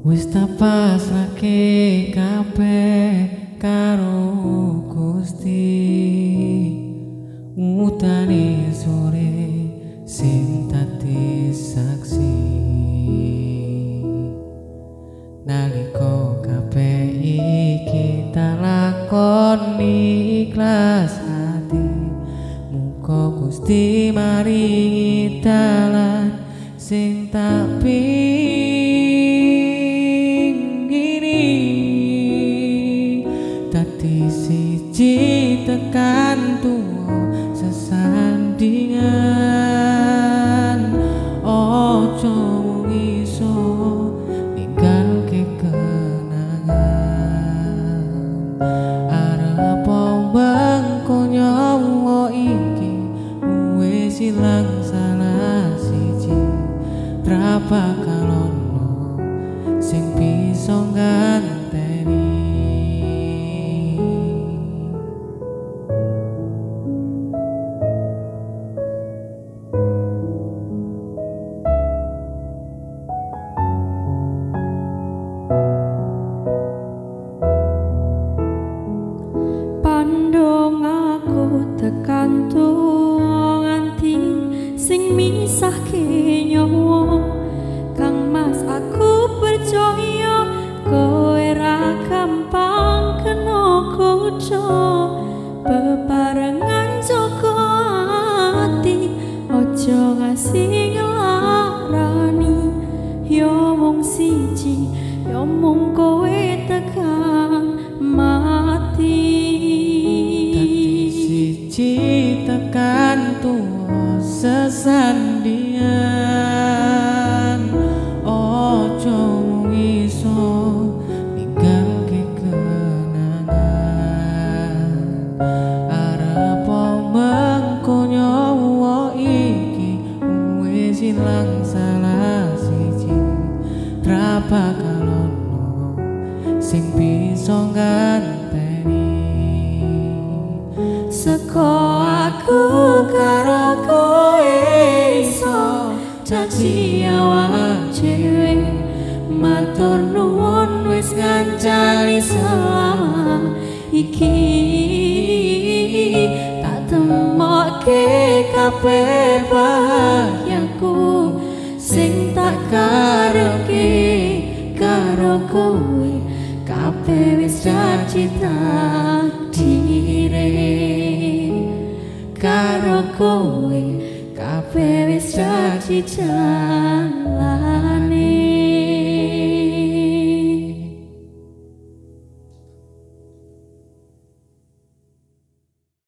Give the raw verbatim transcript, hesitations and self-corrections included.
Wis tak pasrahke kabeh karo Gusti, ngutani sore sing dadi saksi. Nalika kabeh iki tak lakoni ikhlas ati, muga Gusti maringi dalan sing tak siji tekan tuwa sesandingan, ojo mung iso ninggalke kenangan. Arep mbengko nyawa iki wis ilang salah siji, ra bakal ono sing bisa nganteni. Tekan tuwa nganti sing misahke nyawa, Kang Mas aku percaya kowe ra gampang kena kuca. Bebarengan jaga ati, ojo ngasih ngelarani. Yo mung siji, yo mung kowe tekan mati. Tekan tuwa sesandingan, ojo mung iso ninggalke kenangan. Arep mbengko nyawa iki wis ilang salah siji, ra bakal ono sing bisa nganteni. Seko aku karo kowe iso dadi awak dhewe, matur nuwun wis ngancani selama iki. Tak temokke kabeh bahagiaku sing tak karepke karo kowe, kabeh wis dadi takdire. Karo kowe kabeh wis dadi jalan.